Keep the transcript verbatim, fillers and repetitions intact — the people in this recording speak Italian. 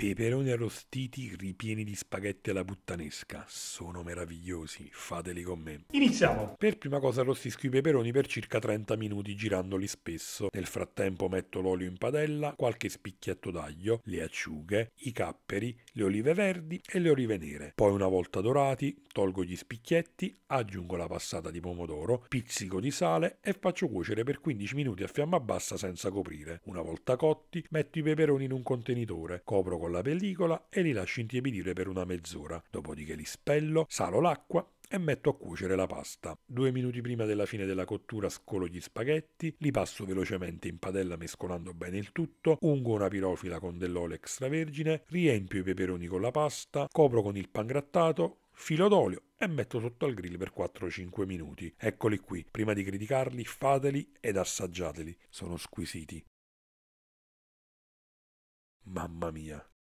Peperoni arrostiti ripieni di spaghetti alla puttanesca. Sono meravigliosi, fateli con me. Iniziamo! Per prima cosa arrostisco i peperoni per circa trenta minuti girandoli spesso. Nel frattempo metto l'olio in padella, qualche spicchietto d'aglio, le acciughe, i capperi, le olive verdi e le olive nere. Poi una volta dorati tolgo gli spicchietti, aggiungo la passata di pomodoro, pizzico di sale e faccio cuocere per quindici minuti a fiamma bassa senza coprire. Una volta cotti metto i peperoni in un contenitore, copro con la pellicola e li lascio intiepidire per una mezz'ora, dopodiché li spello, salo l'acqua e metto a cuocere la pasta. Due minuti prima della fine della cottura scolo gli spaghetti, li passo velocemente in padella mescolando bene il tutto, ungo una pirofila con dell'olio extravergine, riempio i peperoni con la pasta, copro con il pangrattato, filo d'olio e metto sotto al grill per quattro cinque minuti. Eccoli qui, prima di criticarli fateli ed assaggiateli, sono squisiti. Mamma mia!